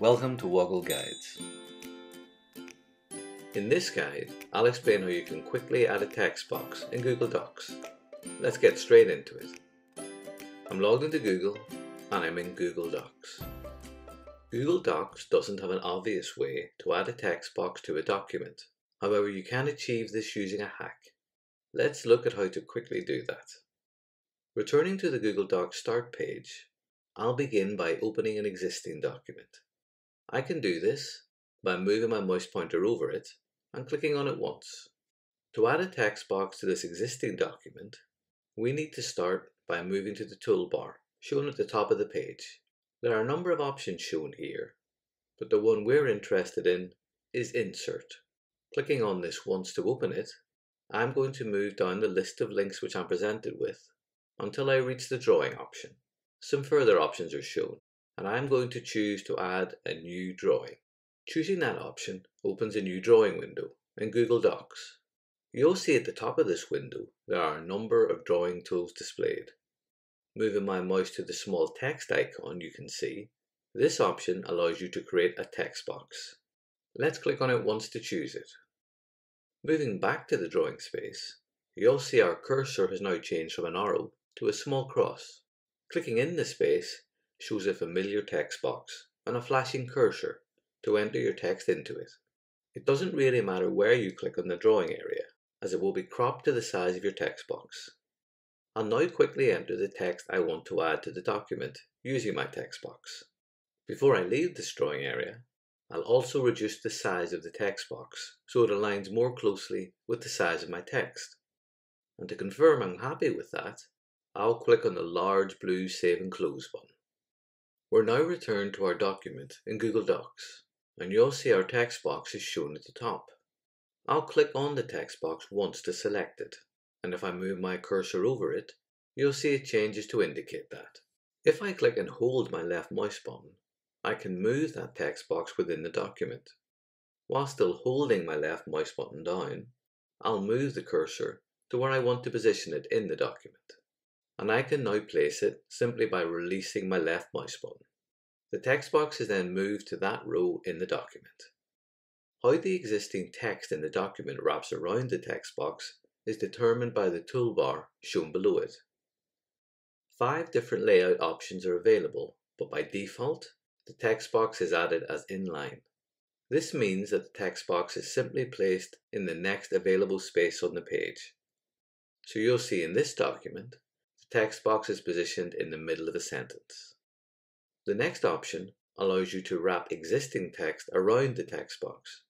Welcome to Woggle Guides. In this guide, I'll explain how you can quickly add a text box in Google Docs. Let's get straight into it. I'm logged into Google and I'm in Google Docs. Google Docs doesn't have an obvious way to add a text box to a document. However, you can achieve this using a hack. Let's look at how to quickly do that. Returning to the Google Docs Start page, I'll begin by opening an existing document. I can do this by moving my mouse pointer over it and clicking on it once. To add a text box to this existing document, we need to start by moving to the toolbar shown at the top of the page. There are a number of options shown here, but the one we're interested in is Insert. Clicking on this once to open it, I'm going to move down the list of links which I'm presented with until I reach the drawing option. Some further options are shown, and I'm going to choose to add a new drawing. Choosing that option opens a new drawing window in Google Docs. You'll see at the top of this window there are a number of drawing tools displayed. Moving my mouse to the small text icon you can see, this option allows you to create a text box. Let's click on it once to choose it. Moving back to the drawing space, you'll see our cursor has now changed from an arrow to a small cross. Clicking in the space shows a familiar text box and a flashing cursor to enter your text into it. It doesn't really matter where you click on the drawing area, as it will be cropped to the size of your text box. I'll now quickly enter the text I want to add to the document using my text box. Before I leave this drawing area, I'll also reduce the size of the text box so it aligns more closely with the size of my text. And to confirm I'm happy with that, I'll click on the large blue Save and Close button. We're now returned to our document in Google Docs, and you'll see our text box is shown at the top. I'll click on the text box once to select it, and if I move my cursor over it, you'll see it changes to indicate that. If I click and hold my left mouse button, I can move that text box within the document. While still holding my left mouse button down, I'll move the cursor to where I want to position it in the document. And I can now place it simply by releasing my left mouse button. The text box is then moved to that row in the document. How the existing text in the document wraps around the text box is determined by the toolbar shown below it. 5 different layout options are available, but by default, the text box is added as inline. This means that the text box is simply placed in the next available space on the page. So you'll see in this document, the text box is positioned in the middle of a sentence. The next option allows you to wrap existing text around the text box.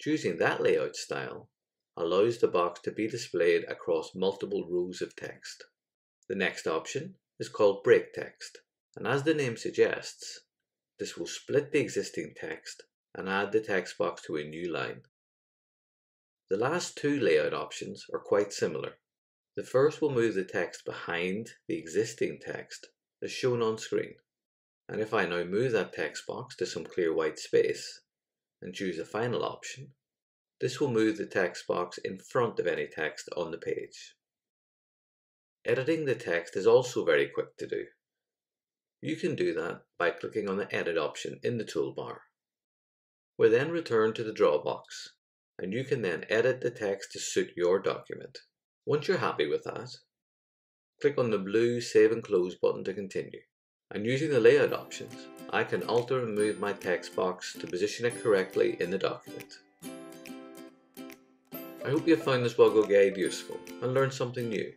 Choosing that layout style allows the box to be displayed across multiple rows of text. The next option is called Break Text, and as the name suggests, this will split the existing text and add the text box to a new line. The last 2 layout options are quite similar. The first will move the text behind the existing text as shown on screen. And if I now move that text box to some clear white space and choose the final option, this will move the text box in front of any text on the page. Editing the text is also very quick to do. You can do that by clicking on the Edit option in the toolbar. We're then returned to the Draw box, and you can then edit the text to suit your document. Once you're happy with that, click on the blue Save and Close button to continue. And using the Layout options, I can alter and move my text box to position it correctly in the document. I hope you found this Woggle Guide useful and learned something new.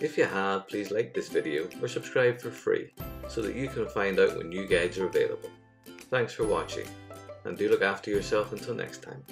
If you have, please like this video or subscribe for free, so that you can find out when new guides are available. Thanks for watching, and do look after yourself until next time.